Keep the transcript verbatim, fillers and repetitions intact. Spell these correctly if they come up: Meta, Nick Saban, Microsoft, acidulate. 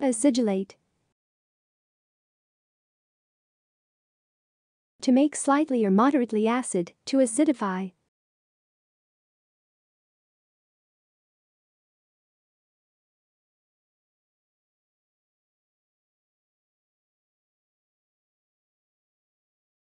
Acidulate. To make slightly or moderately acid, to acidify.